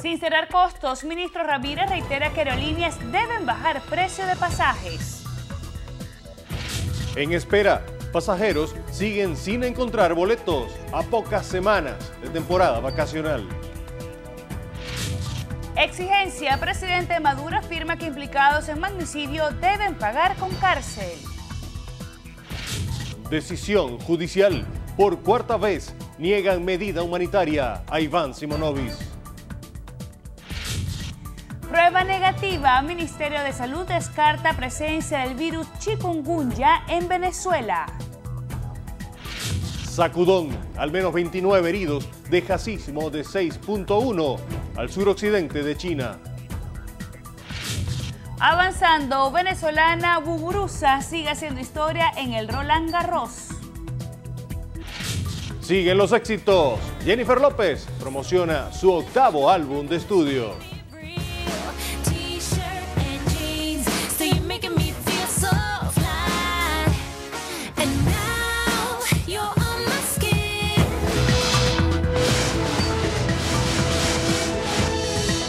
Sin cerrar costos, ministro Ramírez reitera que aerolíneas deben bajar precio de pasajes. En espera, pasajeros siguen sin encontrar boletos a pocas semanas de temporada vacacional. Exigencia, presidente Maduro afirma que implicados en magnicidio deben pagar con cárcel. Decisión judicial, por cuarta vez niegan medida humanitaria a Iván Simonovich. Prueba negativa, Ministerio de Salud descarta presencia del virus Chikungunya en Venezuela. Sacudón, al menos 29 heridos, deja sismo de 6.1 al suroccidente de China. Avanzando, venezolana Muguruza sigue haciendo historia en el Roland Garros. Siguen los éxitos. Jennifer López promociona su 8º álbum de estudio.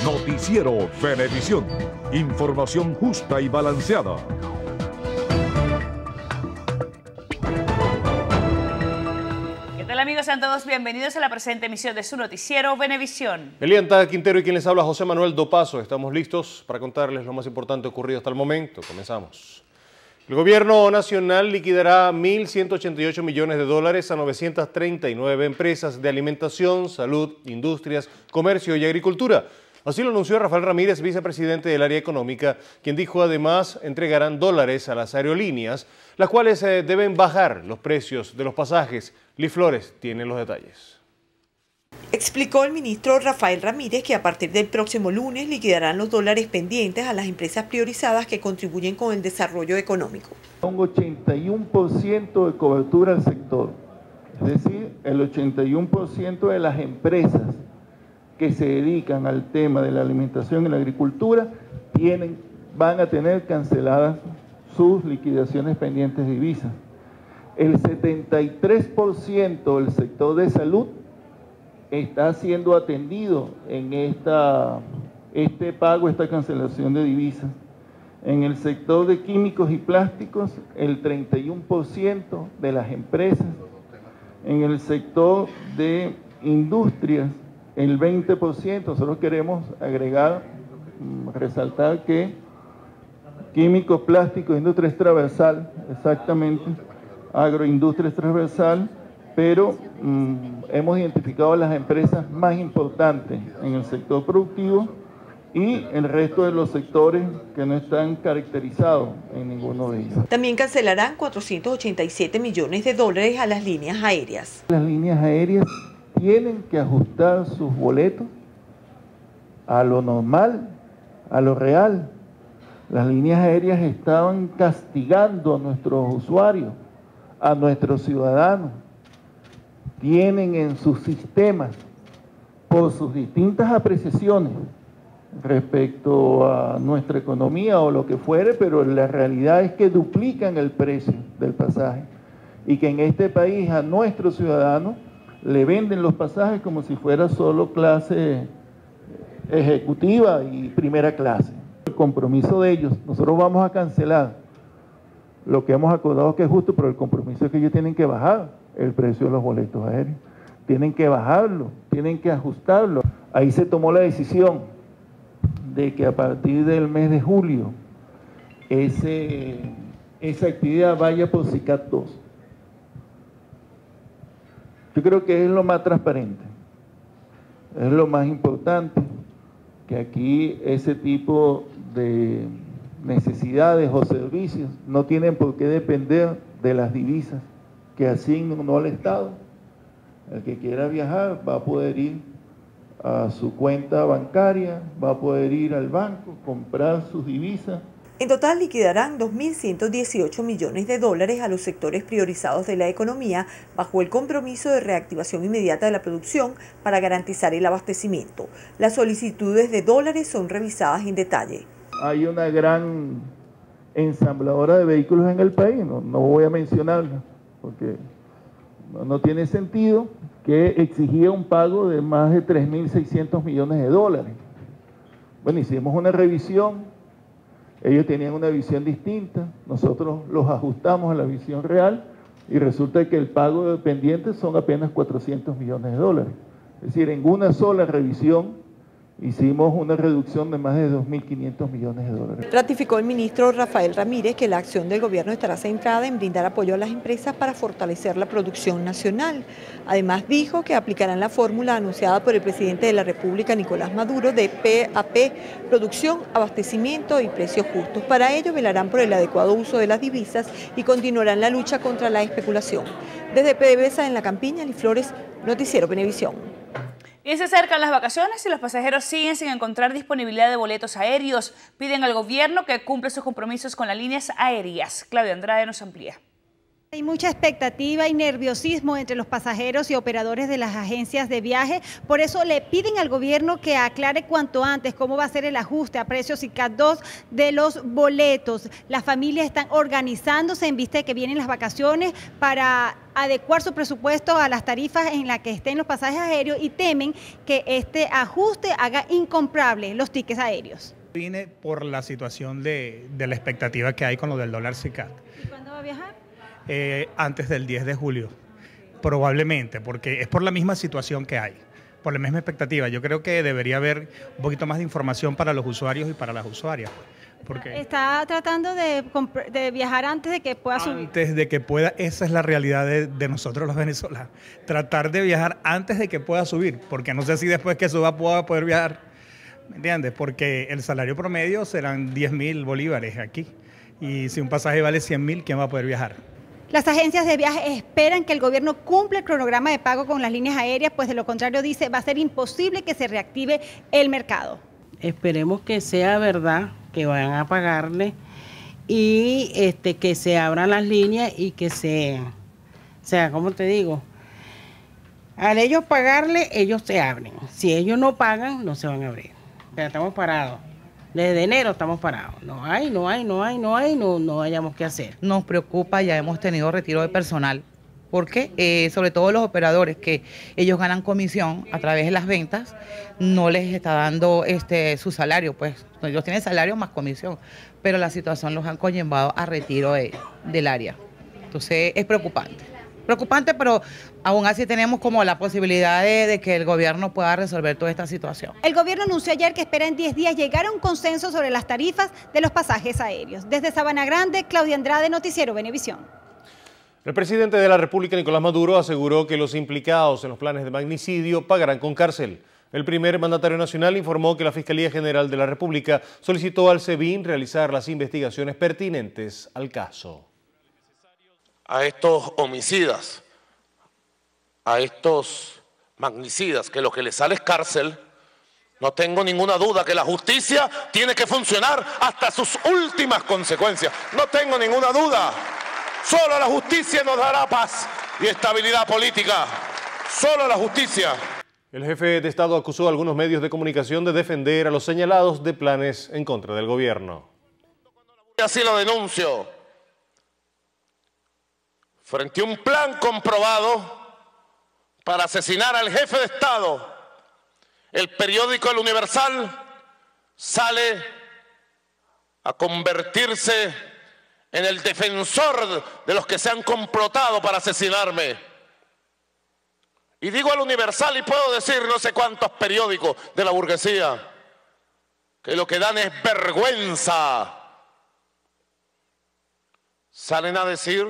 Noticiero Venevisión. Información justa y balanceada. ¿Qué tal, amigos? Sean todos bienvenidos a la presente emisión de su noticiero Venevisión. Helienta Quintero y quien les habla, José Manuel Dopazo. Estamos listos para contarles lo más importante ocurrido hasta el momento. Comenzamos. El gobierno nacional liquidará $1.188 millones a 939 empresas de alimentación, salud, industrias, comercio y agricultura. Así lo anunció Rafael Ramírez, vicepresidente del área económica, quien dijo además entregarán dólares a las aerolíneas, las cuales deben bajar los precios de los pasajes. Liz Flores tiene los detalles. Explicó el ministro Rafael Ramírez que a partir del próximo lunes liquidarán los dólares pendientes a las empresas priorizadas que contribuyen con el desarrollo económico. Un 81% de cobertura al sector, es decir, el 81% de las empresas que se dedican al tema de la alimentación y la agricultura van a tener canceladas sus liquidaciones pendientes de divisas. El 73% del sector de salud está siendo atendido en esta cancelación de divisas. En el sector de químicos y plásticos, el 31% de las empresas. En el sector de industrias, el 20%. Nosotros queremos resaltar que químicos, plásticos, industria es transversal, exactamente, agroindustria es transversal, pero hemos identificado las empresas más importantes en el sector productivo y el resto de los sectores que no están caracterizados en ninguno de ellos. También cancelarán $487 millones a las líneas aéreas. Las líneas aéreas tienen que ajustar sus boletos a lo normal, a lo real. Las líneas aéreas estaban castigando a nuestros usuarios, a nuestros ciudadanos. Tienen en sus sistemas, por sus distintas apreciaciones respecto a nuestra economía o lo que fuere, pero la realidad es que duplican el precio del pasaje y que en este país a nuestros ciudadanos le venden los pasajes como si fuera solo clase ejecutiva y primera clase. El compromiso de ellos, nosotros vamos a cancelar lo que hemos acordado que es justo, pero el compromiso es que ellos tienen que bajar el precio de los boletos aéreos. Tienen que bajarlo, tienen que ajustarlo. Ahí se tomó la decisión de que a partir del mes de julio esa actividad vaya por SICAD 2. Yo creo que es lo más transparente, es lo más importante, que aquí ese tipo de necesidades o servicios no tienen por qué depender de las divisas que asignó el Estado. El que quiera viajar va a poder ir a su cuenta bancaria, va a poder ir al banco, comprar sus divisas. En total liquidarán $2.118 millones a los sectores priorizados de la economía bajo el compromiso de reactivación inmediata de la producción para garantizar el abastecimiento. Las solicitudes de dólares son revisadas en detalle. Hay una gran ensambladora de vehículos en el país, no voy a mencionarla porque no tiene sentido, que exigía un pago de más de 3.600 millones de dólares. Bueno, hicimos una revisión, ellos tenían una visión distinta, nosotros los ajustamos a la visión real y resulta que el pago de pendientes son apenas 400 millones de dólares. Es decir, en una sola revisión hicimos una reducción de más de 2.500 millones de dólares. Ratificó el ministro Rafael Ramírez que la acción del gobierno estará centrada en brindar apoyo a las empresas para fortalecer la producción nacional. Además dijo que aplicarán la fórmula anunciada por el presidente de la República, Nicolás Maduro, de PAP, producción, abastecimiento y precios justos. Para ello velarán por el adecuado uso de las divisas y continuarán la lucha contra la especulación. Desde PDVSA en La Campiña, Liz Flores, Noticiero Venevisión. Bien se acercan las vacaciones y los pasajeros siguen sin encontrar disponibilidad de boletos aéreos. Piden al gobierno que cumpla sus compromisos con las líneas aéreas. Claudia Andrade nos amplía. Hay mucha expectativa y nerviosismo entre los pasajeros y operadores de las agencias de viaje, por eso le piden al gobierno que aclare cuanto antes cómo va a ser el ajuste a precios SICAD 2 de los boletos. Las familias están organizándose en vista de que vienen las vacaciones para adecuar su presupuesto a las tarifas en las que estén los pasajes aéreos y temen que este ajuste haga incomprable los tickets aéreos. Vine por la situación de la expectativa que hay con lo del dólar SICAD. ¿Y cuándo va a viajar? Antes del 10 de julio, probablemente, porque es por la misma situación que hay, por la misma expectativa. Yo creo que debería haber un poquito más de información para los usuarios y para las usuarias. Porque está tratando de viajar antes de que pueda subir. Antes de que pueda, esa es la realidad de nosotros los venezolanos, tratar de viajar antes de que pueda subir, porque no sé si después que suba pueda poder viajar, ¿me entiendes? Porque el salario promedio serán 10.000 bolívares aquí, y si un pasaje vale 100.000, ¿quién va a poder viajar? Las agencias de viaje esperan que el gobierno cumpla el cronograma de pago con las líneas aéreas, pues de lo contrario, dice, va a ser imposible que se reactive el mercado. Esperemos que sea verdad, que vayan a pagarle y que se abran las líneas y que sea, ¿cómo te digo? Al ellos pagarle, ellos se abren. Si ellos no pagan, no se van a abrir. Pero estamos parados. Desde enero estamos parados, no hayamos qué hacer. Nos preocupa, ya hemos tenido retiro de personal, porque sobre todo los operadores que ellos ganan comisión a través de las ventas, no les está dando su salario, pues ellos tienen salario más comisión, pero la situación los han conllevado a retiro del área, entonces es preocupante, pero aún así tenemos como la posibilidad de que el gobierno pueda resolver toda esta situación. El gobierno anunció ayer que espera en 10 días llegar a un consenso sobre las tarifas de los pasajes aéreos. Desde Sabana Grande, Claudia Andrade, Noticiero Venevisión. El presidente de la República, Nicolás Maduro, aseguró que los implicados en los planes de magnicidio pagarán con cárcel. El primer mandatario nacional informó que la Fiscalía General de la República solicitó al SEBIN realizar las investigaciones pertinentes al caso. A estos homicidas, a estos magnicidas, que lo que les sale es cárcel, no tengo ninguna duda que la justicia tiene que funcionar hasta sus últimas consecuencias. No tengo ninguna duda. Solo la justicia nos dará paz y estabilidad política. Solo la justicia. El jefe de Estado acusó a algunos medios de comunicación de defender a los señalados de planes en contra del gobierno. Así lo denuncio. Frente a un plan comprobado para asesinar al jefe de Estado, el periódico El Universal sale a convertirse en el defensor de los que se han complotado para asesinarme. Y digo El Universal y puedo decir no sé cuántos periódicos de la burguesía que lo que dan es vergüenza. Salen a decir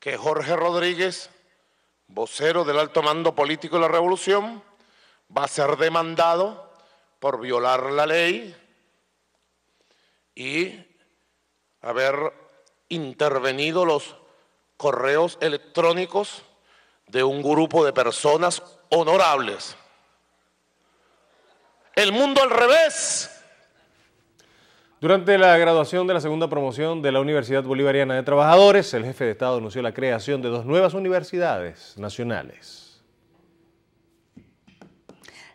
que Jorge Rodríguez, vocero del alto mando político de la revolución, va a ser demandado por violar la ley y haber intervenido los correos electrónicos de un grupo de personas honorables. El mundo al revés. Durante la graduación de la segunda promoción de la Universidad Bolivariana de Trabajadores, el jefe de Estado anunció la creación de 2 nuevas universidades nacionales.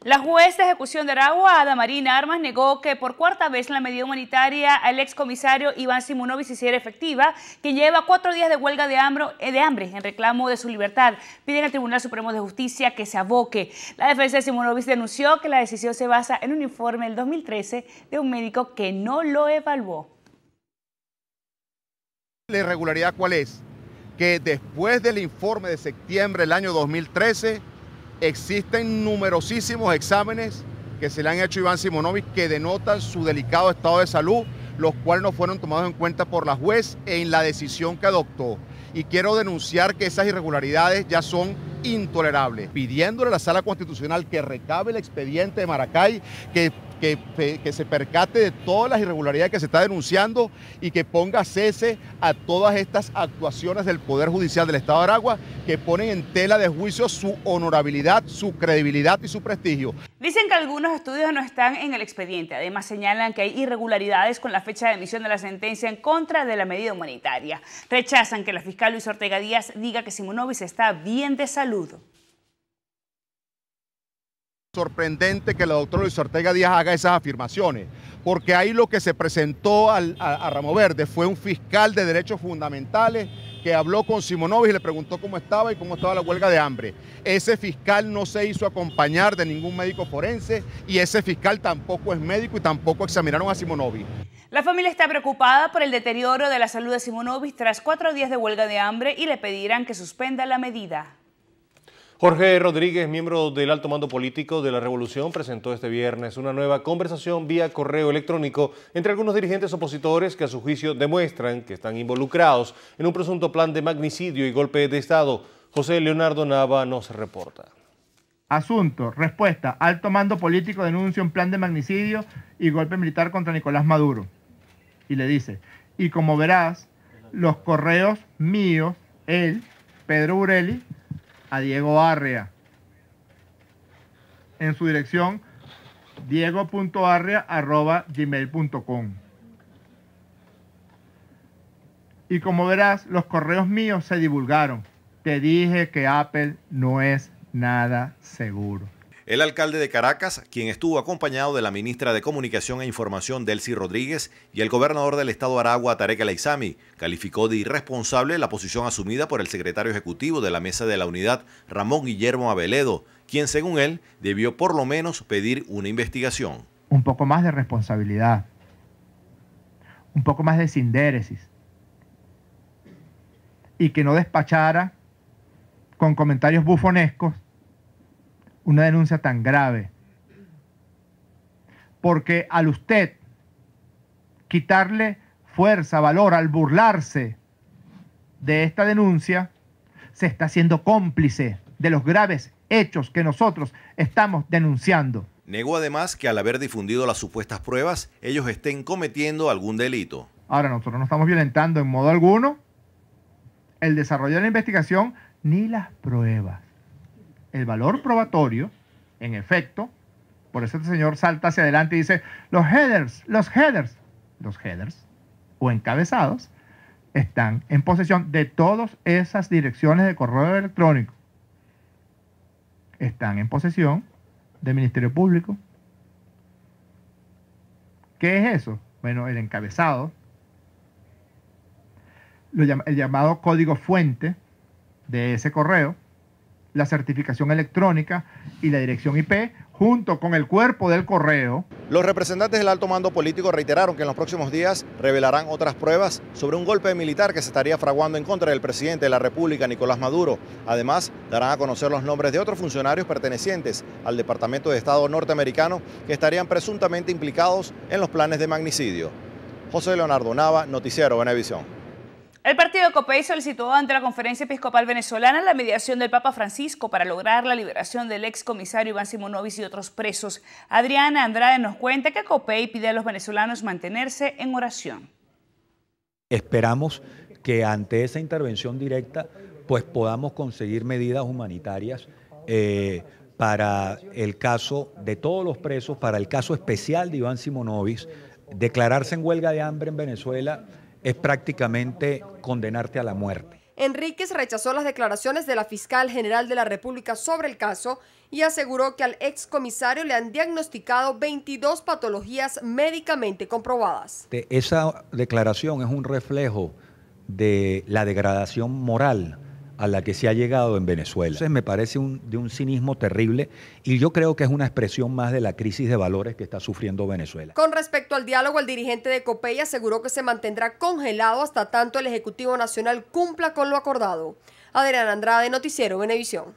La juez de ejecución de Aragua, Adamarina Armas, negó que por cuarta vez la medida humanitaria al excomisario Iván Simonovich se hiciera efectiva, que lleva 4 días de huelga de hambre en reclamo de su libertad. Piden al Tribunal Supremo de Justicia que se aboque. La defensa de Simonovich denunció que la decisión se basa en un informe del 2013 de un médico que no lo evaluó. ¿La irregularidad cuál es? Que después del informe de septiembre del año 2013... existen numerosísimos exámenes que se le han hecho a Iván Simonovich que denotan su delicado estado de salud, los cuales no fueron tomados en cuenta por la juez en la decisión que adoptó. Y quiero denunciar que esas irregularidades ya son intolerables, pidiéndole a la Sala Constitucional que recabe el expediente de Maracay, que se percate de todas las irregularidades que se está denunciando y que ponga cese a todas estas actuaciones del Poder Judicial del Estado de Aragua que ponen en tela de juicio su honorabilidad, su credibilidad y su prestigio. Dicen que algunos estudios no están en el expediente. Además, señalan que hay irregularidades con la fecha de emisión de la sentencia en contra de la medida humanitaria. Rechazan que la fiscal Luis Ortega Díaz diga que Simonovich está bien de salud. Sorprendente que la doctora Luis Ortega Díaz haga esas afirmaciones, porque ahí lo que se presentó a Ramo Verde fue un fiscal de derechos fundamentales que habló con Simonovich y le preguntó cómo estaba y cómo estaba la huelga de hambre. Ese fiscal no se hizo acompañar de ningún médico forense y ese fiscal tampoco es médico y tampoco examinaron a Simonovich. La familia está preocupada por el deterioro de la salud de Simonovich tras 4 días de huelga de hambre y le pedirán que suspenda la medida. Jorge Rodríguez, miembro del alto mando político de la Revolución, presentó este viernes una nueva conversación vía correo electrónico entre algunos dirigentes opositores que a su juicio demuestran que están involucrados en un presunto plan de magnicidio y golpe de Estado. José Leonardo Nava nos reporta. Asunto, respuesta, alto mando político denuncia un plan de magnicidio y golpe militar contra Nicolás Maduro. Y le dice, y como verás, los correos míos, él, Pedro Burelli, a Diego Arria, en su dirección diego.arria@gmail.com. Y como verás, los correos míos se divulgaron. Te dije que Apple no es nada seguro. El alcalde de Caracas, quien estuvo acompañado de la ministra de Comunicación e Información, Delcy Rodríguez, y el gobernador del estado de Aragua, Tarek Al-Aizami, calificó de irresponsable la posición asumida por el secretario ejecutivo de la Mesa de la Unidad, Ramón Guillermo Aveledo, quien, según él, debió por lo menos pedir una investigación. Un poco más de responsabilidad, un poco más de sindéresis, y que no despachara con comentarios bufonescos una denuncia tan grave, porque al usted quitarle fuerza, valor, al burlarse de esta denuncia, se está haciendo cómplice de los graves hechos que nosotros estamos denunciando. Negó además que al haber difundido las supuestas pruebas, ellos estén cometiendo algún delito. Ahora, nosotros no estamos violentando en modo alguno el desarrollo de la investigación ni las pruebas. El valor probatorio, en efecto, por eso este señor salta hacia adelante y dice, los headers o encabezados están en posesión de todas esas direcciones de correo electrónico. Están en posesión del Ministerio Público. ¿Qué es eso? Bueno, el encabezado, el llamado código fuente de ese correo, la certificación electrónica y la dirección IP, junto con el cuerpo del correo. Los representantes del alto mando político reiteraron que en los próximos días revelarán otras pruebas sobre un golpe militar que se estaría fraguando en contra del presidente de la República, Nicolás Maduro. Además, darán a conocer los nombres de otros funcionarios pertenecientes al Departamento de Estado norteamericano que estarían presuntamente implicados en los planes de magnicidio. José Leonardo Nava, Noticiero Venevisión. El partido COPEI solicitó ante la Conferencia Episcopal Venezolana la mediación del Papa Francisco para lograr la liberación del excomisario Iván Simonovich y otros presos. Adriana Andrade nos cuenta que COPEI pide a los venezolanos mantenerse en oración. Esperamos que ante esa intervención directa pues podamos conseguir medidas humanitarias para el caso de todos los presos, para el caso especial de Iván Simonovich. Declararse en huelga de hambre en Venezuela es prácticamente condenarte a la muerte. Enríquez rechazó las declaraciones de la fiscal general de la República sobre el caso y aseguró que al excomisario le han diagnosticado 22 patologías médicamente comprobadas. Esa declaración es un reflejo de la degradación moral a la que se ha llegado en Venezuela. Entonces me parece de un cinismo terrible y yo creo que es una expresión más de la crisis de valores que está sufriendo Venezuela. Con respecto al diálogo, el dirigente de COPEI aseguró que se mantendrá congelado hasta tanto el Ejecutivo Nacional cumpla con lo acordado. Adriana Andrade, Noticiero Venevisión.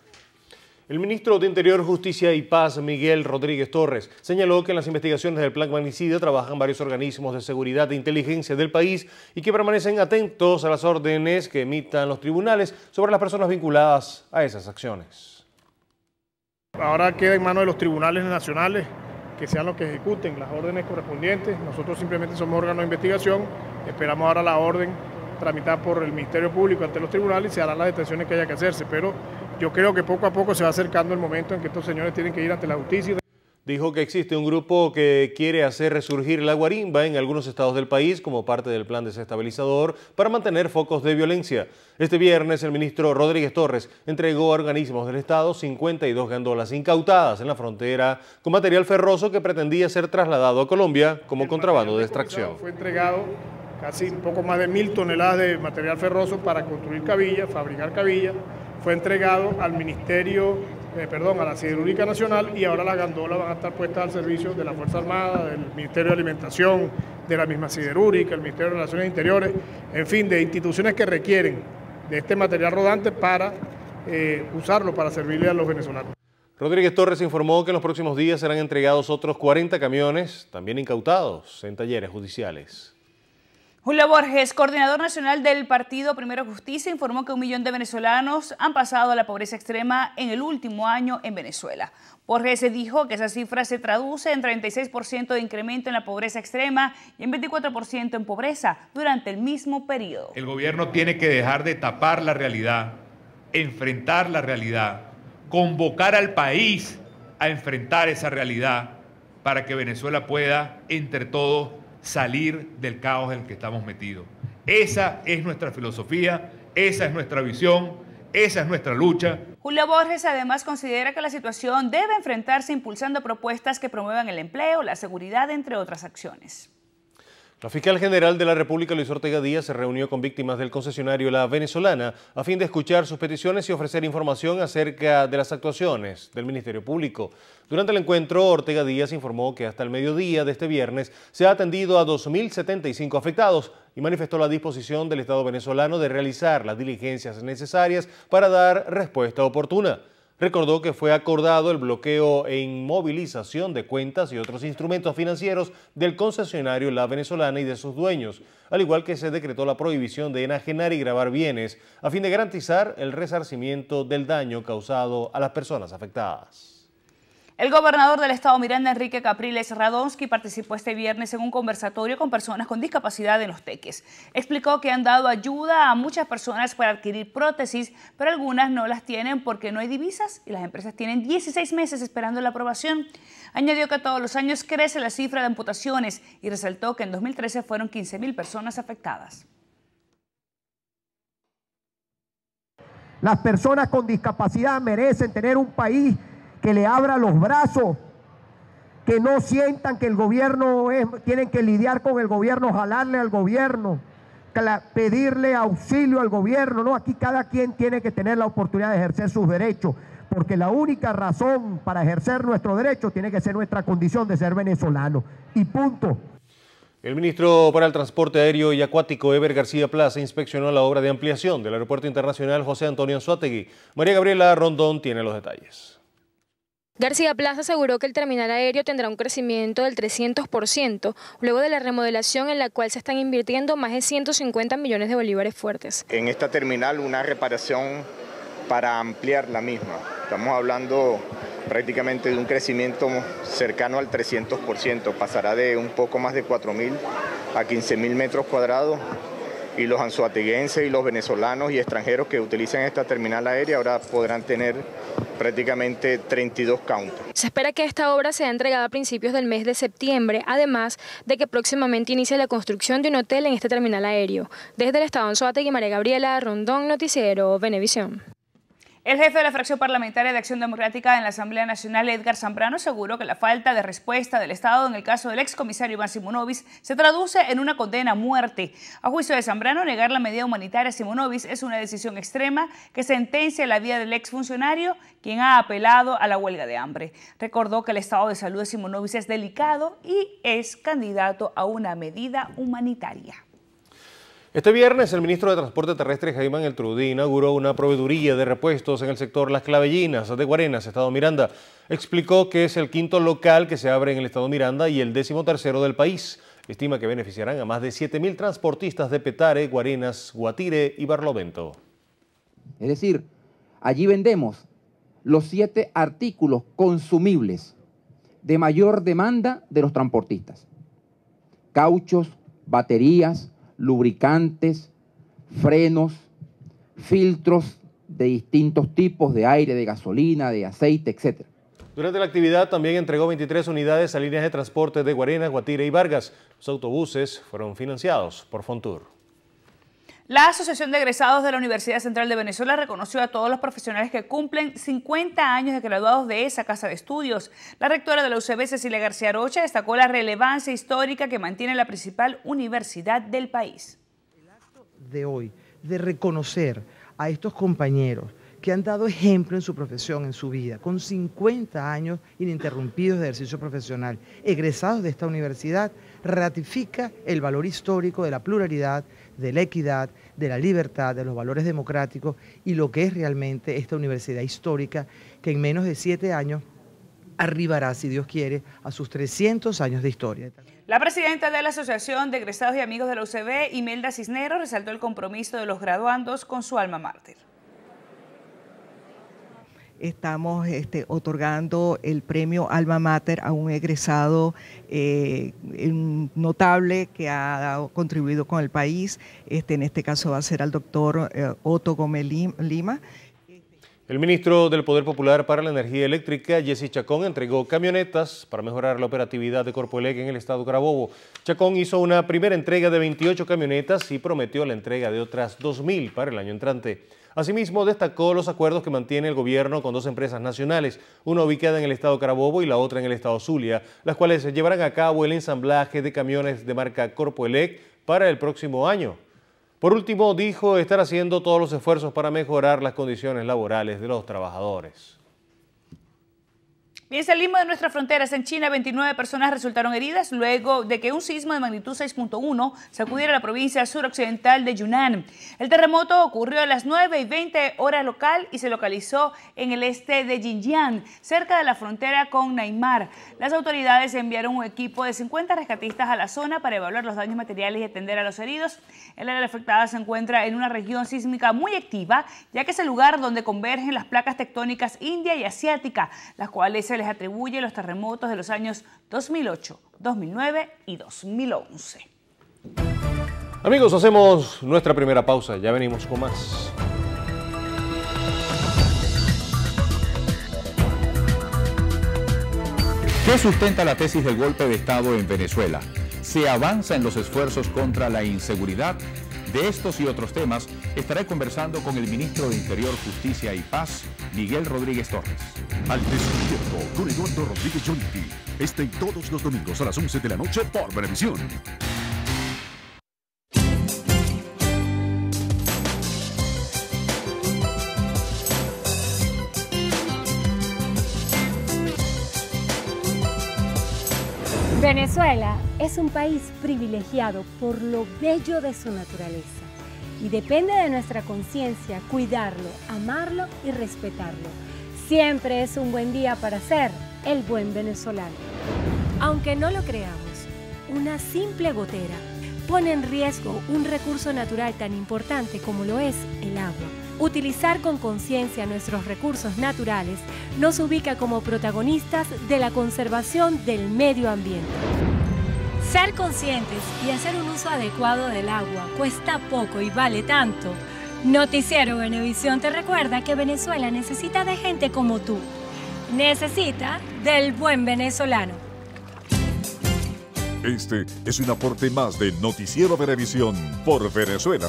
El ministro de Interior, Justicia y Paz, Miguel Rodríguez Torres, señaló que en las investigaciones del plan magnicidio trabajan varios organismos de seguridad e inteligencia del país y que permanecen atentos a las órdenes que emitan los tribunales sobre las personas vinculadas a esas acciones. Ahora queda en manos de los tribunales nacionales que sean los que ejecuten las órdenes correspondientes. Nosotros simplemente somos órganos de investigación, esperamos ahora la orden tramitada por el Ministerio Público ante los tribunales y se harán las detenciones que haya que hacerse, pero yo creo que poco a poco se va acercando el momento en que estos señores tienen que ir ante la justicia. Dijo que existe un grupo que quiere hacer resurgir la guarimba en algunos estados del país como parte del plan desestabilizador para mantener focos de violencia. Este viernes el ministro Rodríguez Torres entregó a organismos del estado 52 gandolas incautadas en la frontera con material ferroso que pretendía ser trasladado a Colombia como contrabando de extracción. Fue entregado casi un poco más de 1000 toneladas de material ferroso para construir cabillas, fabricar cabillas. Fue entregado al Ministerio, a la Siderúrgica Nacional y ahora las gandolas van a estar puestas al servicio de la Fuerza Armada, del Ministerio de Alimentación, de la misma Siderúrgica, el Ministerio de Relaciones Interiores, en fin, de instituciones que requieren de este material rodante para usarlo, para servirle a los venezolanos. Rodríguez Torres informó que en los próximos días serán entregados otros 40 camiones, también incautados en talleres judiciales. Julio Borges, coordinador nacional del partido Primero Justicia, informó que 1 millón de venezolanos han pasado a la pobreza extrema en el último año en Venezuela. Borges dijo que esa cifra se traduce en 36% de incremento en la pobreza extrema y en 24% en pobreza durante el mismo periodo. El gobierno tiene que dejar de tapar la realidad, enfrentar la realidad, convocar al país a enfrentar esa realidad para que Venezuela pueda, entre todos, salir del caos en el que estamos metidos. Esa es nuestra filosofía, esa es nuestra visión, esa es nuestra lucha. Julio Borges además considera que la situación debe enfrentarse impulsando propuestas que promuevan el empleo, la seguridad, entre otras acciones. La fiscal general de la República, Luis Ortega Díaz, se reunió con víctimas del concesionario La Venezolana a fin de escuchar sus peticiones y ofrecer información acerca de las actuaciones del Ministerio Público. Durante el encuentro, Ortega Díaz informó que hasta el mediodía de este viernes se ha atendido a 2.075 afectados y manifestó la disposición del Estado venezolano de realizar las diligencias necesarias para dar respuesta oportuna. Recordó que fue acordado el bloqueo e inmovilización de cuentas y otros instrumentos financieros del concesionario La Venezolana y de sus dueños, al igual que se decretó la prohibición de enajenar y gravar bienes a fin de garantizar el resarcimiento del daño causado a las personas afectadas. El gobernador del estado Miranda, Enrique Capriles Radonsky, participó este viernes en un conversatorio con personas con discapacidad en Los Teques. Explicó que han dado ayuda a muchas personas para adquirir prótesis, pero algunas no las tienen porque no hay divisas y las empresas tienen 16 meses esperando la aprobación. Añadió que todos los años crece la cifra de amputaciones y resaltó que en 2013 fueron 15.000 personas afectadas. Las personas con discapacidad merecen tener un país que le abra los brazos, que no sientan que el gobierno, tienen que lidiar con el gobierno, jalarle al gobierno, pedirle auxilio al gobierno. No, aquí cada quien tiene que tener la oportunidad de ejercer sus derechos, porque la única razón para ejercer nuestros derechos tiene que ser nuestra condición de ser venezolano. Y punto. El ministro para el Transporte Aéreo y Acuático, Eber García Plaza, inspeccionó la obra de ampliación del Aeropuerto Internacional José Antonio Anzuategui. María Gabriela Rondón tiene los detalles. García Plaza aseguró que el terminal aéreo tendrá un crecimiento del 300% luego de la remodelación en la cual se están invirtiendo más de 150 millones de bolívares fuertes. En esta terminal una reparación para ampliar la misma. Estamos hablando prácticamente de un crecimiento cercano al 300%. Pasará de un poco más de 4.000 a 15.000 metros cuadrados. Y los anzuateguenses y los venezolanos y extranjeros que utilizan esta terminal aérea ahora podrán tener prácticamente 32 campos. Se espera que esta obra sea entregada a principios del mes de septiembre, además de que próximamente inicie la construcción de un hotel en este terminal aéreo. Desde el estado de Anzoátegui, María Gabriela Rondón, Noticiero Venevisión. El jefe de la fracción parlamentaria de Acción Democrática en la Asamblea Nacional, Edgar Zambrano, aseguró que la falta de respuesta del Estado en el caso del excomisario Iván Simonovich se traduce en una condena a muerte. A juicio de Zambrano, negar la medida humanitaria a Simonovich es una decisión extrema que sentencia la vida del exfuncionario, quien ha apelado a la huelga de hambre. Recordó que el estado de salud de Simonovich es delicado y es candidato a una medida humanitaria. Este viernes el ministro de Transporte Terrestre, Jaime Ángel Trudí, inauguró una proveeduría de repuestos en el sector Las Clavellinas de Guarenas, Estado Miranda. Explicó que es el quinto local que se abre en el Estado Miranda y el 13º del país. Estima que beneficiarán a más de 7.000 transportistas de Petare, Guarenas, Guatire y Barlovento. Es decir, allí vendemos los 7 artículos consumibles de mayor demanda de los transportistas. Cauchos, baterías, lubricantes, frenos, filtros de distintos tipos de aire, de gasolina, de aceite, etc. Durante la actividad también entregó 23 unidades a líneas de transporte de Guarenas, Guatire y Vargas. Los autobuses fueron financiados por Fontur. La Asociación de Egresados de la Universidad Central de Venezuela reconoció a todos los profesionales que cumplen 50 años de graduados de esa casa de estudios. La rectora de la UCB, Cecilia García Rocha, destacó la relevancia histórica que mantiene la principal universidad del país. El acto de hoy, de reconocer a estos compañeros que han dado ejemplo en su profesión, en su vida, con 50 años ininterrumpidos de ejercicio profesional, egresados de esta universidad, ratifica el valor histórico de la pluralidad, de la equidad, de la libertad, de los valores democráticos y lo que es realmente esta universidad histórica que en menos de 7 años arribará, si Dios quiere, a sus 300 años de historia. La presidenta de la Asociación de Egresados y Amigos de la UCB, Imelda Cisneros, resaltó el compromiso de los graduandos con su alma máter. Estamos otorgando el premio Alma Mater a un egresado notable que ha contribuido con el país. En este caso va a ser al doctor Otto Gómez Lima. El ministro del Poder Popular para la Energía Eléctrica, Jesse Chacón, entregó camionetas para mejorar la operatividad de CorpoELEC en el estado Carabobo. Chacón hizo una primera entrega de 28 camionetas y prometió la entrega de otras 2.000 para el año entrante. Asimismo, destacó los acuerdos que mantiene el gobierno con 2 empresas nacionales, una ubicada en el estado Carabobo y la otra en el estado Zulia, las cuales llevarán a cabo el ensamblaje de camiones de marca CorpoELEC para el próximo año. Por último, dijo estar haciendo todos los esfuerzos para mejorar las condiciones laborales de los trabajadores. Bien, salimos de nuestras fronteras. En China, 29 personas resultaron heridas luego de que un sismo de magnitud 6.1 sacudiera la provincia suroccidental de Yunnan. El terremoto ocurrió a las 9:20 horas local y se localizó en el este de Xinjiang, cerca de la frontera con Myanmar. Las autoridades enviaron un equipo de 50 rescatistas a la zona para evaluar los daños materiales y atender a los heridos. El área afectada se encuentra en una región sísmica muy activa, ya que es el lugar donde convergen las placas tectónicas india y asiática, las cuales se les atribuye los terremotos de los años 2008, 2009 y 2011. Amigos, hacemos nuestra primera pausa, ya venimos con más. ¿Qué sustenta la tesis del golpe de Estado en Venezuela? ¿Se avanza en los esfuerzos contra la inseguridad? De estos y otros temas estaré conversando con el ministro de Interior, Justicia y Paz, Miguel Rodríguez Torres. Al Descubierto con Eduardo Rodríguez Llorente. Todos los domingos a las 11 de la noche por Venevisión. Venezuela es un país privilegiado por lo bello de su naturaleza y depende de nuestra conciencia cuidarlo, amarlo y respetarlo. Siempre es un buen día para ser el buen venezolano. Aunque no lo creamos, una simple gotera pone en riesgo un recurso natural tan importante como lo es el agua. Utilizar con conciencia nuestros recursos naturales nos ubica como protagonistas de la conservación del medio ambiente. Ser conscientes y hacer un uso adecuado del agua cuesta poco y vale tanto Noticiero Venevisión te recuerda que Venezuela necesita de gente como tú. Necesita del buen venezolano. Este es un aporte más de Noticiero Venevisión por Venezuela.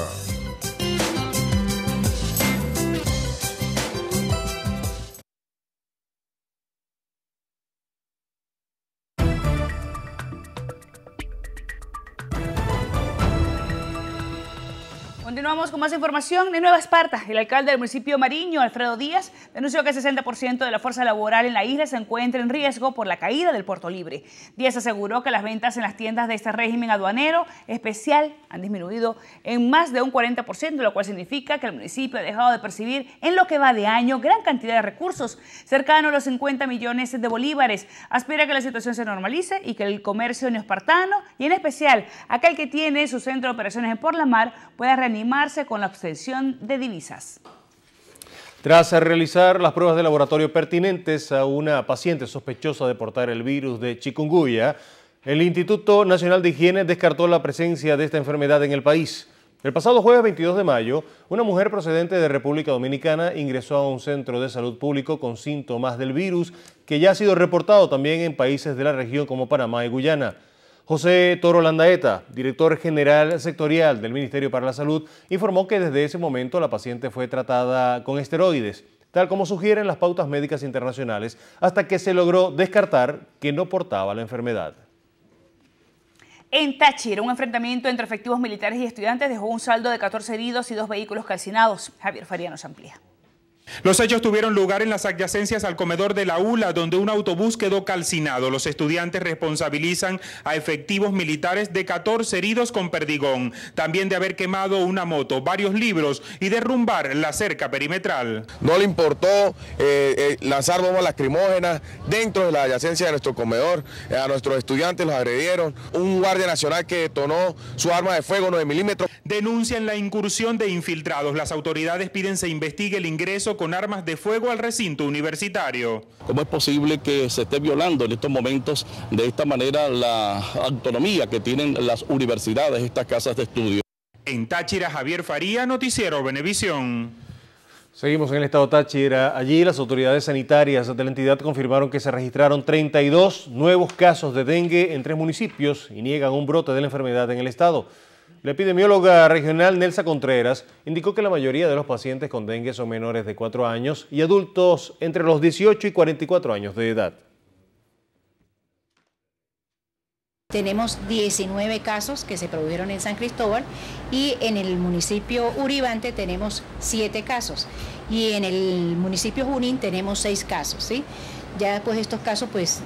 Continuamos con más información. En Nueva Esparta, el alcalde del municipio Mariño, Alfredo Díaz, denunció que el 60% de la fuerza laboral en la isla se encuentra en riesgo por la caída del Puerto Libre. Díaz aseguró que las ventas en las tiendas de este régimen aduanero especial han disminuido en más de un 40%, lo cual significa que el municipio ha dejado de percibir en lo que va de año gran cantidad de recursos, cercano a los 50 millones de bolívares. Aspira a que la situación se normalice y que el comercio neoespartano, y en especial aquel que tiene su centro de operaciones en Porlamar, pueda reanimar con la obtención de divisas. Tras realizar las pruebas de laboratorio pertinentes a una paciente sospechosa de portar el virus de Chikungunya, el Instituto Nacional de Higiene descartó la presencia de esta enfermedad en el país. El pasado jueves 22 de mayo, una mujer procedente de República Dominicana ingresó a un centro de salud público con síntomas del virus que ya ha sido reportado también en países de la región como Panamá y Guyana. José Toro Landaeta, director general sectorial del Ministerio para la Salud, informó que desde ese momento la paciente fue tratada con esteroides, tal como sugieren las pautas médicas internacionales, hasta que se logró descartar que no portaba la enfermedad. En Táchira, un enfrentamiento entre efectivos militares y estudiantes dejó un saldo de 14 heridos y 2 vehículos calcinados. Javier Faría nos amplía. Los hechos tuvieron lugar en las adyacencias al comedor de la ULA, donde un autobús quedó calcinado. Los estudiantes responsabilizan a efectivos militares de 14 heridos con perdigón, también de haber quemado una moto, varios libros y derrumbar la cerca perimetral. No le importó lanzar bombas lacrimógenas dentro de la adyacencia de nuestro comedor. A nuestros estudiantes los agredieron. Un guardia nacional que detonó su arma de fuego 9 milímetros. Denuncian la incursión de infiltrados. Las autoridades piden se investigue el ingreso con armas de fuego al recinto universitario. ¿Cómo es posible que se esté violando en estos momentos de esta manera la autonomía que tienen las universidades, estas casas de estudio? En Táchira, Javier Faría, Noticiero Venevisión. Seguimos en el estado Táchira. Allí las autoridades sanitarias de la entidad confirmaron que se registraron 32 nuevos casos de dengue en 3 municipios y niegan un brote de la enfermedad en el estado. La epidemióloga regional Nelsa Contreras indicó que la mayoría de los pacientes con dengue son menores de 4 años y adultos entre los 18 y 44 años de edad. Tenemos 19 casos que se produjeron en San Cristóbal y en el municipio Uribante tenemos 7 casos y en el municipio Junín tenemos 6 casos, ¿sí? Ya después de estos casos, pues,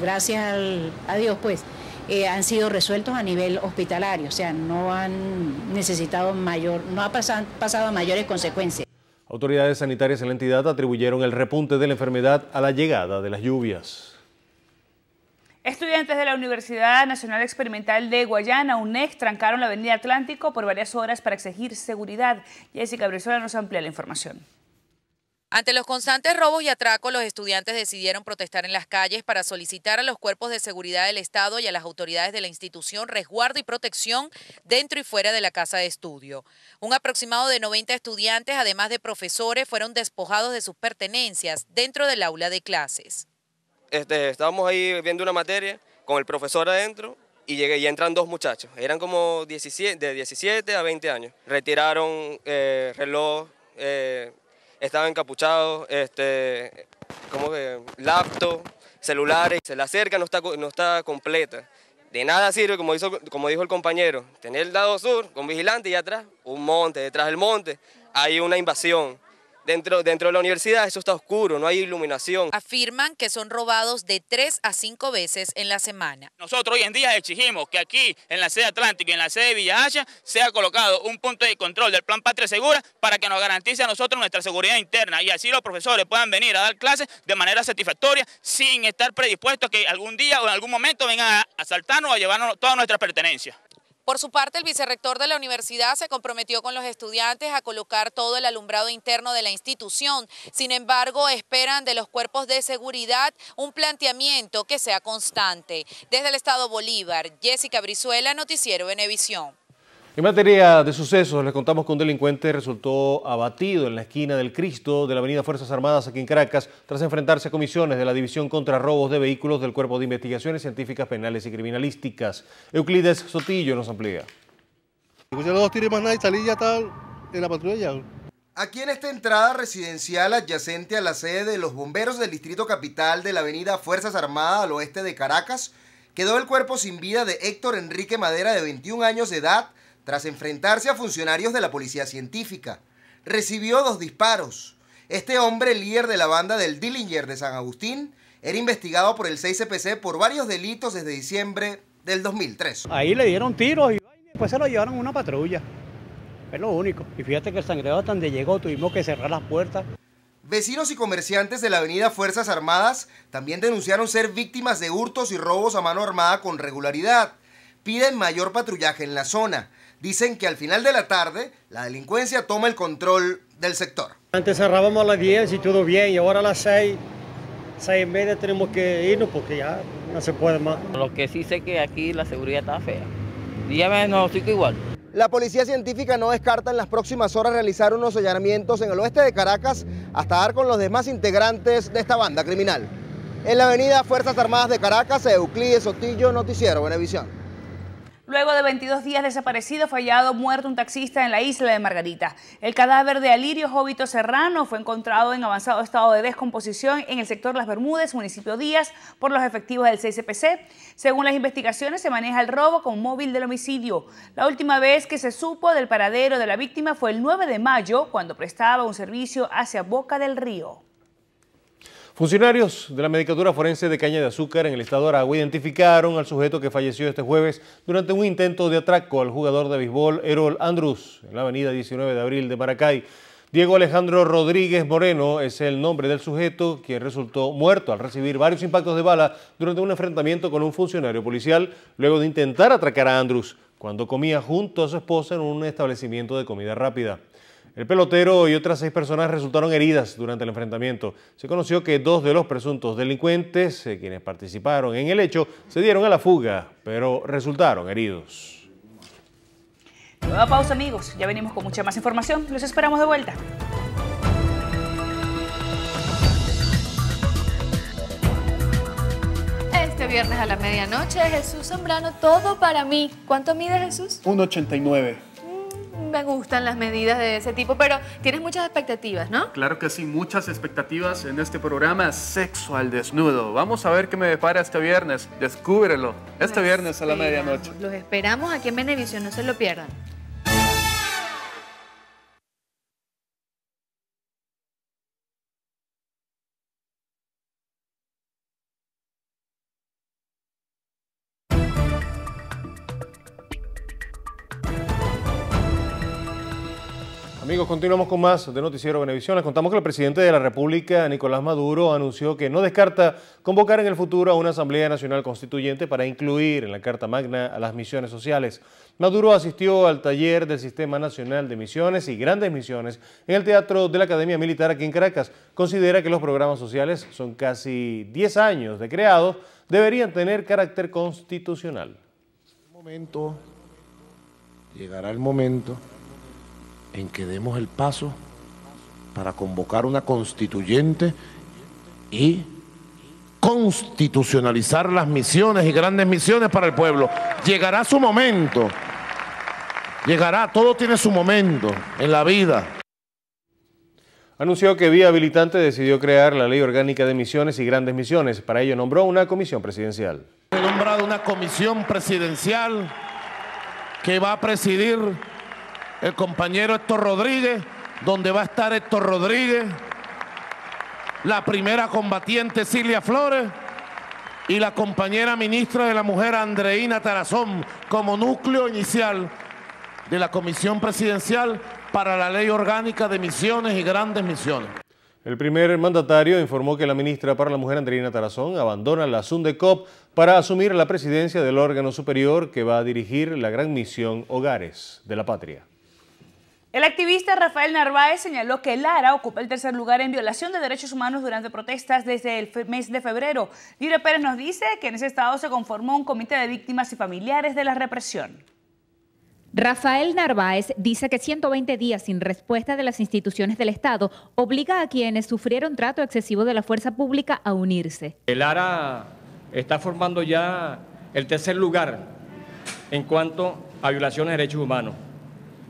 gracias a Dios, pues, han sido resueltos a nivel hospitalario, o sea, no han necesitado mayor, no ha pasado a mayores consecuencias. Autoridades sanitarias en la entidad atribuyeron el repunte de la enfermedad a la llegada de las lluvias. Estudiantes de la Universidad Nacional Experimental de Guayana, UNEX, trancaron la avenida Atlántico por varias horas para exigir seguridad. Jessica Brizuela nos amplía la información. Ante los constantes robos y atracos, los estudiantes decidieron protestar en las calles para solicitar a los cuerpos de seguridad del Estado y a las autoridades de la institución resguardo y protección dentro y fuera de la casa de estudio. Un aproximado de 90 estudiantes, además de profesores, fueron despojados de sus pertenencias dentro del aula de clases. Estábamos ahí viendo una materia con el profesor adentro y llegué, y entran 2 muchachos. Eran como de 17 a 20 años. Retiraron reloj... Estaban encapuchados, como que laptop, celulares, se la cerca no está completa. De nada sirve, como dijo el compañero, tener el lado sur con vigilante y atrás un monte, detrás del monte hay una invasión. Dentro de la universidad eso está oscuro, no hay iluminación. Afirman que son robados de 3 a 5 veces en la semana. Nosotros hoy en día exigimos que aquí en la sede Atlántico y en la sede de Villa Hacha sea colocado un punto de control del Plan Patria Segura para que nos garantice a nosotros nuestra seguridad interna y así los profesores puedan venir a dar clases de manera satisfactoria sin estar predispuestos a que algún día o en algún momento vengan a asaltarnos o a llevarnos todas nuestras pertenencias. Por su parte, el vicerrector de la universidad se comprometió con los estudiantes a colocar todo el alumbrado interno de la institución. Sin embargo, esperan de los cuerpos de seguridad un planteamiento que sea constante. Desde el estado Bolívar, Jessica Brizuela, Noticiero Venevisión. En materia de sucesos, les contamos que un delincuente resultó abatido en la esquina del Cristo de la avenida Fuerzas Armadas aquí en Caracas tras enfrentarse a comisiones de la División contra Robos de Vehículos del Cuerpo de Investigaciones Científicas Penales y Criminalísticas. Euclides Sotillo nos amplía. Escuché los dos tiros más nada y salí ya tal en la patrulla ya. Aquí en esta entrada residencial adyacente a la sede de los bomberos del Distrito Capital de la avenida Fuerzas Armadas al oeste de Caracas, quedó el cuerpo sin vida de Héctor Enrique Madera de 21 años de edad, tras enfrentarse a funcionarios de la policía científica. Recibió 2 disparos. Este hombre, líder de la banda del Dillinger de San Agustín, era investigado por el CICPC por varios delitos desde diciembre del 2003. Ahí le dieron tiros y después se lo llevaron a una patrulla. Es lo único. Y fíjate que el sangrado hasta donde llegó tuvimos que cerrar las puertas. Vecinos y comerciantes de la avenida Fuerzas Armadas también denunciaron ser víctimas de hurtos y robos a mano armada con regularidad. Piden mayor patrullaje en la zona. Dicen que al final de la tarde, la delincuencia toma el control del sector. Antes cerrábamos a las 10 y todo bien, y ahora a las 6:30 tenemos que irnos porque ya no se puede más. Lo que sí sé que aquí la seguridad está fea. Dígame, no, estoy igual. La policía científica no descarta en las próximas horas realizar unos allanamientos en el oeste de Caracas hasta dar con los demás integrantes de esta banda criminal. En la avenida Fuerzas Armadas de Caracas, Euclides Sotillo, Noticiero Venevisión. Luego de 22 días desaparecido, fue hallado muerto un taxista en la isla de Margarita. El cadáver de Alirio Jóbito Serrano fue encontrado en avanzado estado de descomposición en el sector Las Bermúdez, municipio Díaz, por los efectivos del CICPC. Según las investigaciones, se maneja el robo con móvil del homicidio. La última vez que se supo del paradero de la víctima fue el 9 de mayo, cuando prestaba un servicio hacia Boca del Río. Funcionarios de la Medicatura Forense de Caña de Azúcar en el estado de Aragua identificaron al sujeto que falleció este jueves durante un intento de atraco al jugador de béisbol Erol Andrus en la avenida 19 de abril de Maracay. Diego Alejandro Rodríguez Moreno es el nombre del sujeto, quien resultó muerto al recibir varios impactos de bala durante un enfrentamiento con un funcionario policial luego de intentar atracar a Andrus cuando comía junto a su esposa en un establecimiento de comida rápida. El pelotero y otras 6 personas resultaron heridas durante el enfrentamiento. Se conoció que 2 de los presuntos delincuentes, quienes participaron en el hecho, se dieron a la fuga, pero resultaron heridos. Nueva pausa, amigos. Ya venimos con mucha más información. Los esperamos de vuelta. Este viernes a la medianoche, Jesús Zambrano, todo para mí. ¿Cuánto mide Jesús? 1,89. Me gustan las medidas de ese tipo, pero tienes muchas expectativas, ¿no? Claro que sí, muchas expectativas en este programa Sexo al Desnudo. Vamos a ver qué me depara este viernes, descúbrelo, este viernes a la medianoche. Los esperamos aquí en Venevisión, no se lo pierdan. Amigos, continuamos con más de Noticiero Venevisión. Les contamos que el presidente de la República, Nicolás Maduro, anunció que no descarta convocar en el futuro a una Asamblea Nacional Constituyente para incluir en la Carta Magna a las misiones sociales. Maduro asistió al taller del Sistema Nacional de Misiones y Grandes Misiones en el Teatro de la Academia Militar aquí en Caracas. Considera que los programas sociales, son casi 10 años de creados, deberían tener carácter constitucional. Llegará el momento en que demos el paso para convocar una constituyente y constitucionalizar las misiones y grandes misiones para el pueblo. Llegará su momento, llegará, todo tiene su momento en la vida. Anunció que vía habilitante decidió crear la Ley Orgánica de Misiones y Grandes Misiones. Para ello nombró una comisión presidencial. He nombrado una comisión presidencial que va a presidir el compañero Héctor Rodríguez, donde va a estar Héctor Rodríguez, la primera combatiente Liz Flores y la compañera ministra de la Mujer Andreina Tarazón como núcleo inicial de la Comisión Presidencial para la Ley Orgánica de Misiones y Grandes Misiones. El primer mandatario informó que la ministra para la Mujer, Andreina Tarazón, abandona la SUNDECOP para asumir la presidencia del órgano superior que va a dirigir la gran misión Hogares de la Patria. El activista Rafael Narváez señaló que Lara ocupa el tercer lugar en violación de derechos humanos durante protestas desde el mes de febrero. Libre Pérez nos dice que en ese estado se conformó un comité de víctimas y familiares de la represión. Rafael Narváez dice que 120 días sin respuesta de las instituciones del Estado obliga a quienes sufrieron trato excesivo de la fuerza pública a unirse. El ARA está formando ya el tercer lugar en cuanto a violaciones de derechos humanos.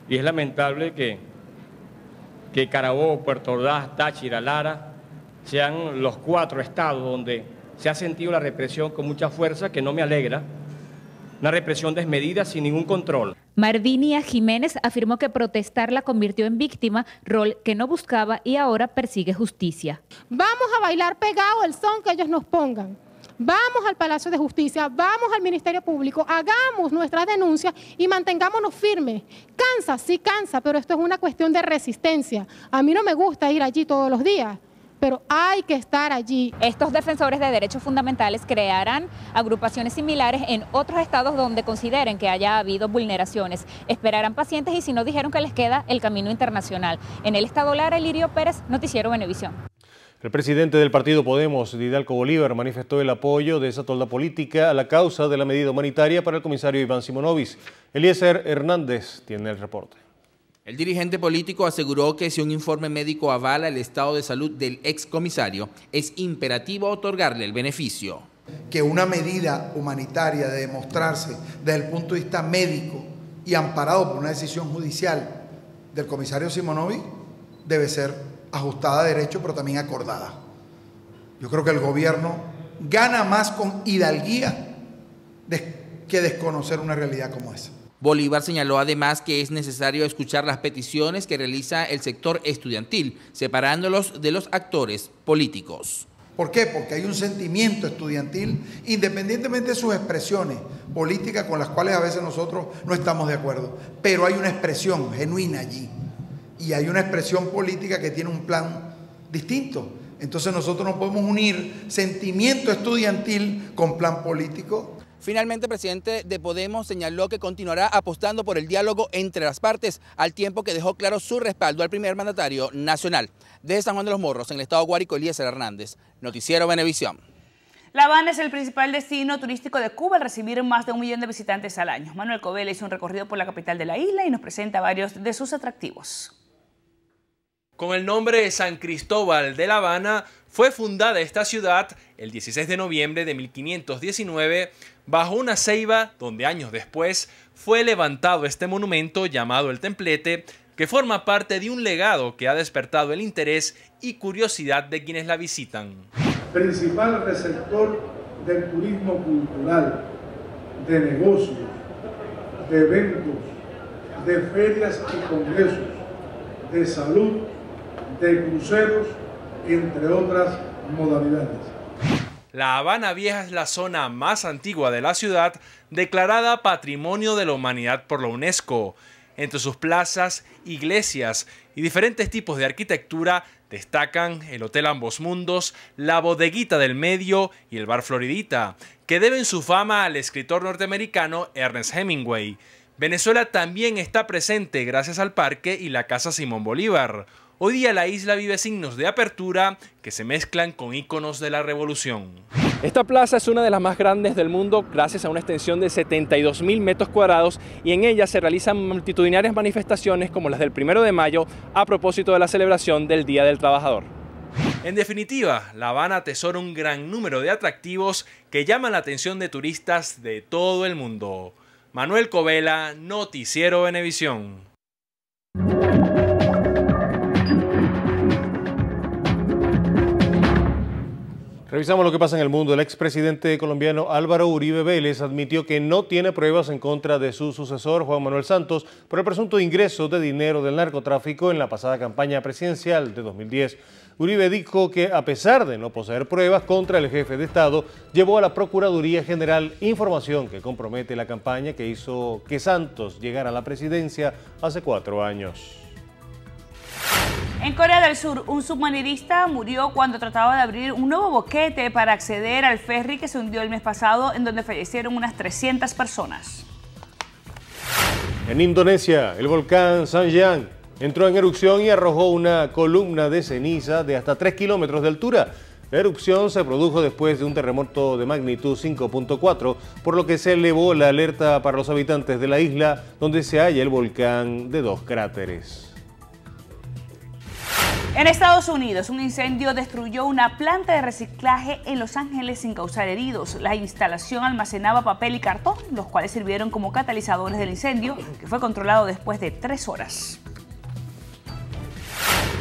Y es lamentable que Carabobo, Puerto Ordaz, Táchira, Lara sean los 4 estados donde se ha sentido la represión con mucha fuerza, que no me alegra. Una represión desmedida sin ningún control. Marvinia Jiménez afirmó que protestar la convirtió en víctima, rol que no buscaba y ahora persigue justicia. Vamos a bailar pegado el son que ellos nos pongan. Vamos al Palacio de Justicia, vamos al Ministerio Público, hagamos nuestras denuncias y mantengámonos firmes. Cansa, sí cansa, pero esto es una cuestión de resistencia. A mí no me gusta ir allí todos los días, pero hay que estar allí. Estos defensores de derechos fundamentales crearán agrupaciones similares en otros estados donde consideren que haya habido vulneraciones. Esperarán pacientes y si no dijeron que les queda el camino internacional. En el estado Lara, Elirio Pérez, Noticiero Venevisión. El presidente del partido Podemos, Didalco Bolívar, manifestó el apoyo de esa tolda política a la causa de la medida humanitaria para el comisario Iván Simonovich. Eliezer Hernández tiene el reporte. El dirigente político aseguró que si un informe médico avala el estado de salud del excomisario, es imperativo otorgarle el beneficio. Que una medida humanitaria de demostrarse desde el punto de vista médico y amparado por una decisión judicial del comisario Simonovich debe ser ajustada a derecho, pero también acordada. Yo creo que el gobierno gana más con hidalguía que desconocer una realidad como esa. Bolívar señaló además que es necesario escuchar las peticiones que realiza el sector estudiantil, separándolos de los actores políticos. ¿Por qué? Porque hay un sentimiento estudiantil, independientemente de sus expresiones políticas con las cuales a veces nosotros no estamos de acuerdo, pero hay una expresión genuina allí y hay una expresión política que tiene un plan distinto. Entonces nosotros no podemos unir sentimiento estudiantil con plan político. Finalmente, el presidente de Podemos señaló que continuará apostando por el diálogo entre las partes, al tiempo que dejó claro su respaldo al primer mandatario nacional. Desde San Juan de los Morros, en el estado Guárico, Eliezer Hernández, Noticiero Venevisión. La Habana es el principal destino turístico de Cuba al recibir más de 1 millón de visitantes al año. Manuel Covela hizo un recorrido por la capital de la isla y nos presenta varios de sus atractivos. Con el nombre de San Cristóbal de La Habana, fue fundada esta ciudad el 16 de noviembre de 1519 bajo una ceiba donde años después fue levantado este monumento llamado el Templete, que forma parte de un legado que ha despertado el interés y curiosidad de quienes la visitan. Principal receptor del turismo cultural, de negocios, de eventos, de ferias y congresos, de salud, de cruceros, entre otras modalidades. La Habana Vieja es la zona más antigua de la ciudad, declarada Patrimonio de la Humanidad por la UNESCO. Entre sus plazas, iglesias y diferentes tipos de arquitectura destacan el Hotel Ambos Mundos, la Bodeguita del Medio y el Bar Floridita, que deben su fama al escritor norteamericano Ernest Hemingway. Venezuela también está presente gracias al parque y la Casa Simón Bolívar. Hoy día la isla vive signos de apertura que se mezclan con íconos de la revolución. Esta plaza es una de las más grandes del mundo gracias a una extensión de 72.000 metros cuadrados y en ella se realizan multitudinarias manifestaciones como las del 1 de mayo a propósito de la celebración del Día del Trabajador. En definitiva, La Habana atesora un gran número de atractivos que llaman la atención de turistas de todo el mundo. Manuel Covela, Noticiero Venevisión. Revisamos lo que pasa en el mundo. El expresidente colombiano Álvaro Uribe Vélez admitió que no tiene pruebas en contra de su sucesor, Juan Manuel Santos, por el presunto ingreso de dinero del narcotráfico en la pasada campaña presidencial de 2010. Uribe dijo que, a pesar de no poseer pruebas contra el jefe de Estado, llevó a la Procuraduría General información que compromete la campaña que hizo que Santos llegara a la presidencia hace 4 años. En Corea del Sur, un submarinista murió cuando trataba de abrir un nuevo boquete para acceder al ferry que se hundió el mes pasado, en donde fallecieron unas 300 personas. En Indonesia, el volcán Sanjang entró en erupción y arrojó una columna de ceniza de hasta 3 kilómetros de altura. La erupción se produjo después de un terremoto de magnitud 5.4, por lo que se elevó la alerta para los habitantes de la isla, donde se halla el volcán de 2 cráteres. En Estados Unidos, un incendio destruyó una planta de reciclaje en Los Ángeles sin causar heridos. La instalación almacenaba papel y cartón, los cuales sirvieron como catalizadores del incendio, que fue controlado después de 3 horas.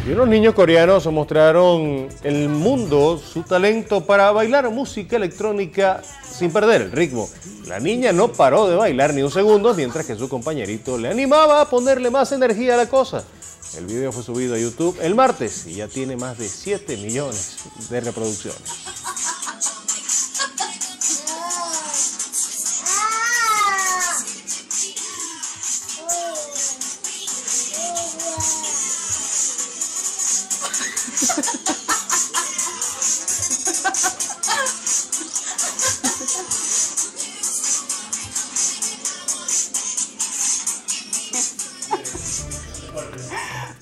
Y unos niños coreanos mostraron al mundo su talento para bailar música electrónica sin perder el ritmo. La niña no paró de bailar ni un segundo, mientras que su compañerito le animaba a ponerle más energía a la cosa. El video fue subido a YouTube el martes y ya tiene más de 7 millones de reproducciones.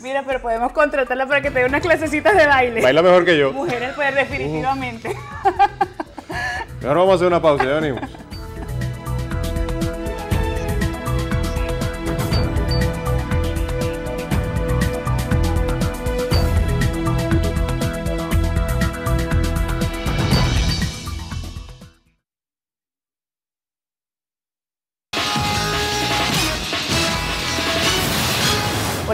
Mira, pero podemos contratarla para que te dé unas clasecitas de baile. Baila mejor que yo. Mujeres, pues, definitivamente. Ahora vamos a hacer una pausa, ya venimos.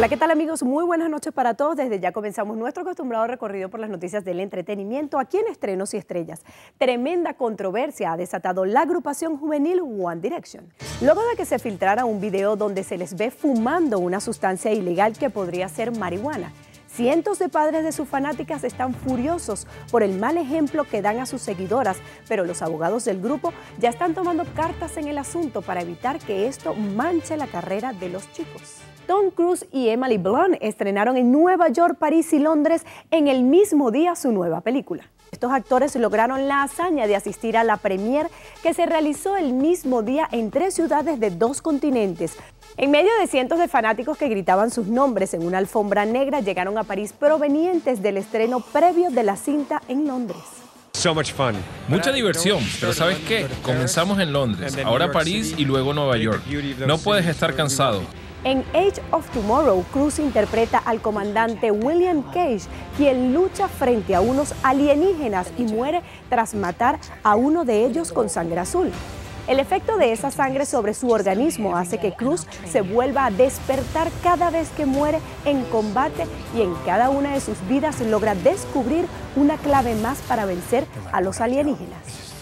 ¿Qué tal, amigos? Muy buenas noches para todos. Desde ya comenzamos nuestro acostumbrado recorrido por las noticias del entretenimiento aquí en Estrenos y Estrellas. Tremenda controversia ha desatado la agrupación juvenil One Direction, luego de que se filtrara un video donde se les ve fumando una sustancia ilegal que podría ser marihuana. Cientos de padres de sus fanáticas están furiosos por el mal ejemplo que dan a sus seguidoras, pero los abogados del grupo ya están tomando cartas en el asunto para evitar que esto manche la carrera de los chicos. Tom Cruise y Emily Blunt estrenaron en Nueva York, París y Londres en el mismo día su nueva película. Estos actores lograron la hazaña de asistir a la premiere que se realizó el mismo día en 3 ciudades de 2 continentes. En medio de cientos de fanáticos que gritaban sus nombres en una alfombra negra, llegaron a París provenientes del estreno previo de la cinta en Londres. Mucha diversión, pero ¿sabes qué? Comenzamos en Londres, ahora París y luego Nueva York. No puedes estar cansado. En Age of Tomorrow, Cruise interpreta al comandante William Cage, quien lucha frente a unos alienígenas y muere tras matar a uno de ellos con sangre azul. El efecto de esa sangre sobre su organismo hace que Cruise se vuelva a despertar cada vez que muere en combate, y en cada una de sus vidas logra descubrir una clave más para vencer a los alienígenas.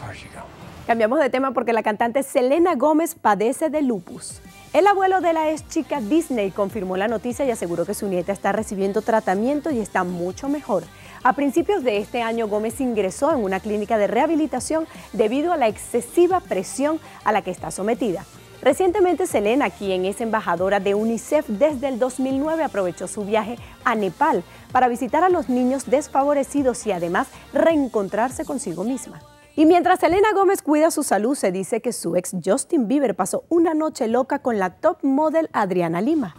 Cambiamos de tema porque la cantante Selena Gómez padece de lupus. El abuelo de la ex chica Disney confirmó la noticia y aseguró que su nieta está recibiendo tratamiento y está mucho mejor. A principios de este año, Gómez ingresó en una clínica de rehabilitación debido a la excesiva presión a la que está sometida. Recientemente, Selena, quien es embajadora de UNICEF desde el 2009, aprovechó su viaje a Nepal para visitar a los niños desfavorecidos y además reencontrarse consigo misma. Y mientras Selena Gómez cuida su salud, se dice que su ex Justin Bieber pasó una noche loca con la top model Adriana Lima.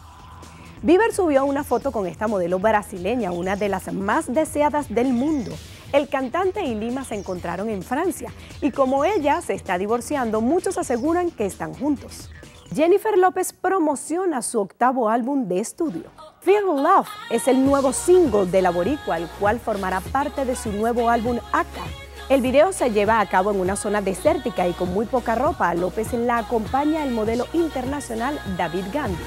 Bieber subió una foto con esta modelo brasileña, una de las más deseadas del mundo. El cantante y Lima se encontraron en Francia y como ella se está divorciando, muchos aseguran que están juntos. Jennifer López promociona su 8º álbum de estudio. Feel Love es el nuevo single de la boricua, el cual formará parte de su nuevo álbum Acá. El video se lleva a cabo en una zona desértica y con muy poca ropa. A López la acompaña el modelo internacional David Gandhi.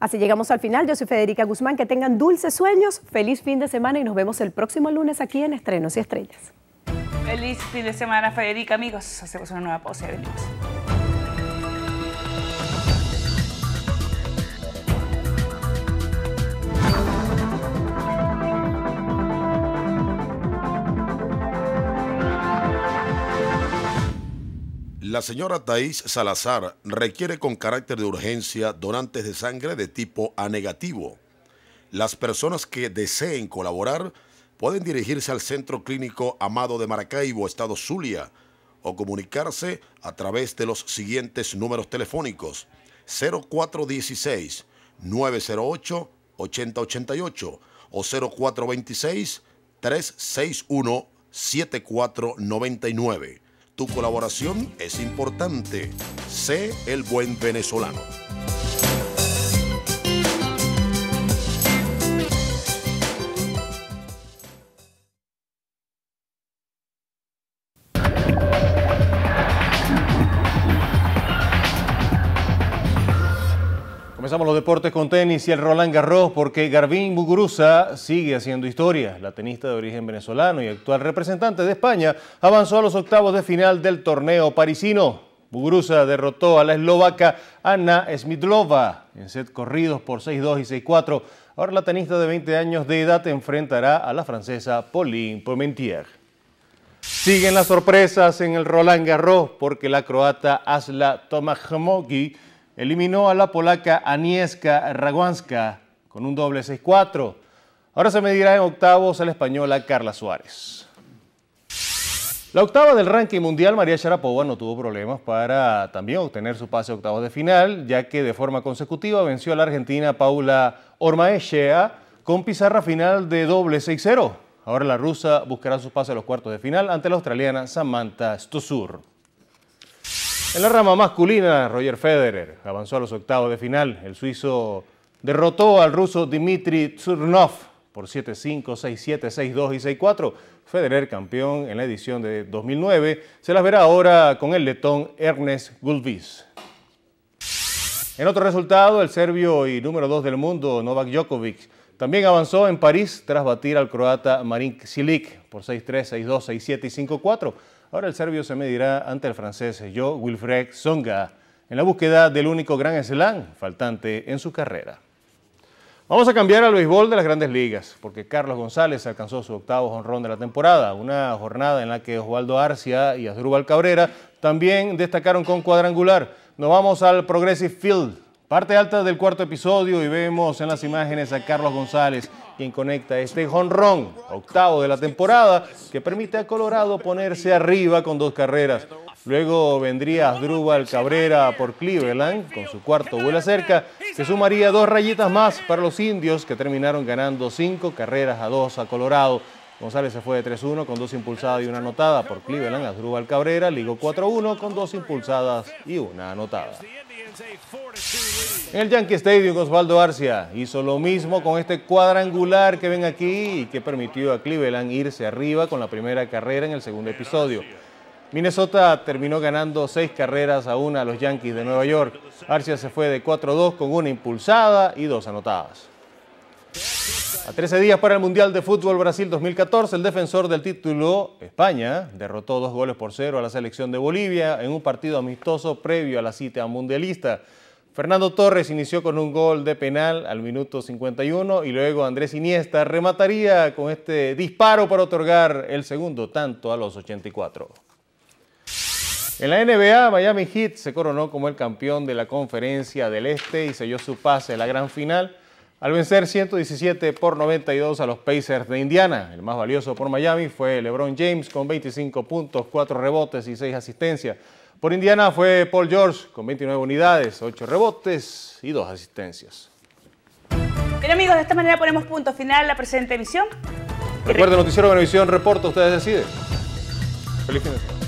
Así llegamos al final. Yo soy Federica Guzmán. Que tengan dulces sueños, feliz fin de semana y nos vemos el próximo lunes aquí en Estrenos y Estrellas. Feliz fin de semana, Federica, amigos. Hacemos una nueva pausa de venimos. La señora Thaís Salazar requiere con carácter de urgencia donantes de sangre de tipo A negativo. Las personas que deseen colaborar pueden dirigirse al Centro Clínico Amado de Maracaibo, Estado Zulia, o comunicarse a través de los siguientes números telefónicos: 0416-908-8088 o 0426-361-7499. Tu colaboración es importante. Sé el buen venezolano. Comenzamos los deportes con tenis y el Roland Garros, porque Garbiñe Muguruza sigue haciendo historia. La tenista de origen venezolano y actual representante de España avanzó a los octavos de final del torneo parisino. Muguruza derrotó a la eslovaca Anna Smidlova en set corridos por 6-2 y 6-4. Ahora la tenista de 20 años de edad enfrentará a la francesa Pauline Parmentier. Siguen las sorpresas en el Roland Garros, porque la croata Asla Tomac-Hamogi eliminó a la polaca Agnieszka Radwańska con un doble 6-4. Ahora se medirá en octavos a la española Carla Suárez. La octava del ranking mundial, María Sharapova, no tuvo problemas para también obtener su pase a octavos de final, ya que de forma consecutiva venció a la argentina Paula Ormaechea con pizarra final de doble 6-0. Ahora la rusa buscará su pase a los cuartos de final ante la australiana Samantha Stosur. En la rama masculina, Roger Federer avanzó a los octavos de final. El suizo derrotó al ruso Dmitry Turnov por 7-5, 6-7, 6-2 y 6-4. Federer, campeón en la edición de 2009, se las verá ahora con el letón Ernest Gulbis. En otro resultado, el serbio y número 2 del mundo, Novak Djokovic, también avanzó en París tras batir al croata Marin Cilic por 6-3, 6-2, 6-7 y 5-4. Ahora el serbio se medirá ante el francés Jo Wilfried Tsonga en la búsqueda del único gran slam faltante en su carrera. Vamos a cambiar al béisbol de las Grandes Ligas, porque Carlos González alcanzó su octavo jonrón de la temporada, una jornada en la que Oswaldo Arcia y Asdrúbal Cabrera también destacaron con cuadrangular. Nos vamos al Progressive Field, parte alta del cuarto episodio, y vemos en las imágenes a Carlos González, quien conecta este jonrón, octavo de la temporada, que permite a Colorado ponerse arriba con 2 carreras. Luego vendría Asdrúbal Cabrera por Cleveland con su cuarto vuelo cerca, que sumaría 2 rayitas más para los indios, que terminaron ganando 5 carreras a 2 a Colorado. González se fue de 3-1 con 2 impulsadas y 1 anotada por Cleveland. Asdrúbal Cabrera ligó 4-1 con 2 impulsadas y 1 anotada. En el Yankee Stadium, Oswaldo Arcia hizo lo mismo con este cuadrangular que ven aquí y que permitió a Cleveland irse arriba con la primera carrera en el segundo episodio. Minnesota terminó ganando 6 carreras a 1 a los Yankees de Nueva York. Arcia se fue de 4-2 con 1 impulsada y 2 anotadas. A 13 días para el Mundial de Fútbol Brasil 2014, el defensor del título, España, derrotó 2 goles por 0 a la selección de Bolivia en un partido amistoso previo a la cita mundialista. Fernando Torres inició con un gol de penal al minuto 51 y luego Andrés Iniesta remataría con este disparo para otorgar el segundo tanto a los 84. En la NBA, Miami Heat se coronó como el campeón de la Conferencia del Este y selló su pase a la gran final al vencer 117 por 92 a los Pacers de Indiana. El más valioso por Miami fue LeBron James con 25 puntos, 4 rebotes y 6 asistencias. Por Indiana fue Paul George con 29 unidades, 8 rebotes y 2 asistencias. Bien amigos, de esta manera ponemos punto final a la presente emisión. Recuerden, Noticiero Venevisión reporta, ustedes deciden. Feliz fin de semana.